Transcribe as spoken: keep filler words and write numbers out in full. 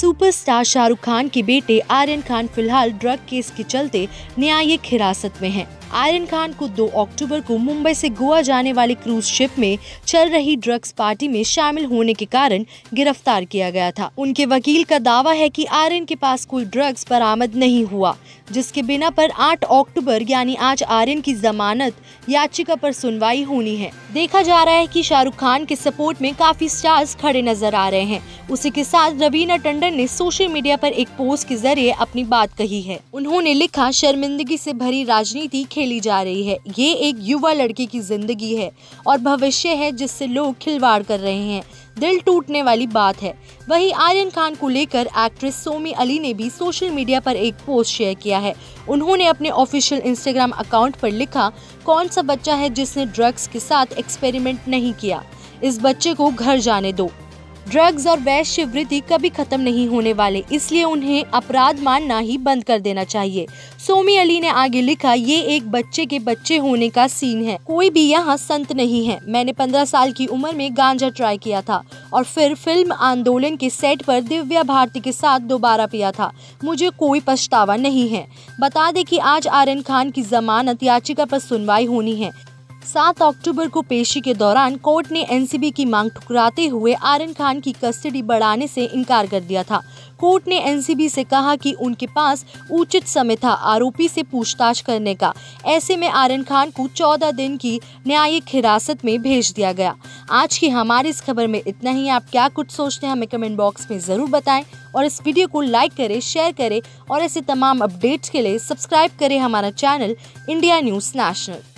Superstar Shahrukh Khan के बेटे आर्यन खान फिलहाल ड्रग केस के चलते न्यायिक हिरासत में हैं। आर्यन खान को दो अक्टूबर को मुंबई से गोवा जाने वाले क्रूज शिप में चल रही ड्रग्स पार्टी में शामिल होने के कारण गिरफ्तार किया गया था। उनके वकील का दावा है कि आर्यन के पास कोई ड्रग्स बरामद नहीं हुआ, जिसके बिना पर आठ अक्टूबर यानी आज आर्यन की जमानत याचिका पर सुनवाई होनी है। देखा जा रहा है कि शाहरुख खान के सपोर्ट में काफी स्टार्स खड़े नजर आ रहे हैं। उसी के साथ रवीना टंडन ने सोशल मीडिया पर एक पोस्ट के जरिए अपनी बात कही है। उन्होंने लिखा, शर्मिंदगी से भरी राजनीति खेली जा रही है। ये एक युवा लड़की की जिंदगी है और भविष्य है जिससे लोग खिलवाड़ कर रहे हैं। दिल टूटने वाली बात है। वहीं आर्यन खान को लेकर एक्ट्रेस सोमी अली ने भी सोशल मीडिया पर एक पोस्ट शेयर किया है। उन्होंने अपने ऑफिशियल इंस्टाग्राम अकाउंट पर लिखा, कौन सा बच्चा है जिसने ड्रग्स के साथ एक्सपेरिमेंट नहीं किया। इस बच्चे को घर जाने दो। ड्रग्स और वैश्यवृत्ति कभी खत्म नहीं होने वाले, इसलिए उन्हें अपराध मानना ही बंद कर देना चाहिए। सोमी अली ने आगे लिखा, ये एक बच्चे के बच्चे होने का सीन है। कोई भी यहाँ संत नहीं है। मैंने पंद्रह साल की उम्र में गांजा ट्राई किया था और फिर फिल्म आंदोलन के सेट पर दिव्या भारती के साथ दोबारा पिया था। मुझे कोई पछतावा नहीं है। बता दें कि आज आर्यन खान की जमानत याचिका पर सुनवाई होनी है। सात अक्टूबर को पेशी के दौरान कोर्ट ने एनसीबी की मांग ठुकराते हुए आर्यन खान की कस्टडी बढ़ाने से इनकार कर दिया था। कोर्ट ने एनसीबी से कहा कि उनके पास उचित समय था आरोपी से पूछताछ करने का। ऐसे में आर्यन खान को चौदह दिन की न्यायिक हिरासत में भेज दिया गया। आज की हमारी इस खबर में इतना ही। आप क्या कुछ सोचते हैं हमें कमेंट बॉक्स में ज़रूर बताएं और इस वीडियो को लाइक करें, शेयर करें और ऐसे तमाम अपडेट्स के लिए सब्सक्राइब करें हमारा चैनल इंडिया न्यूज़ नेशनल।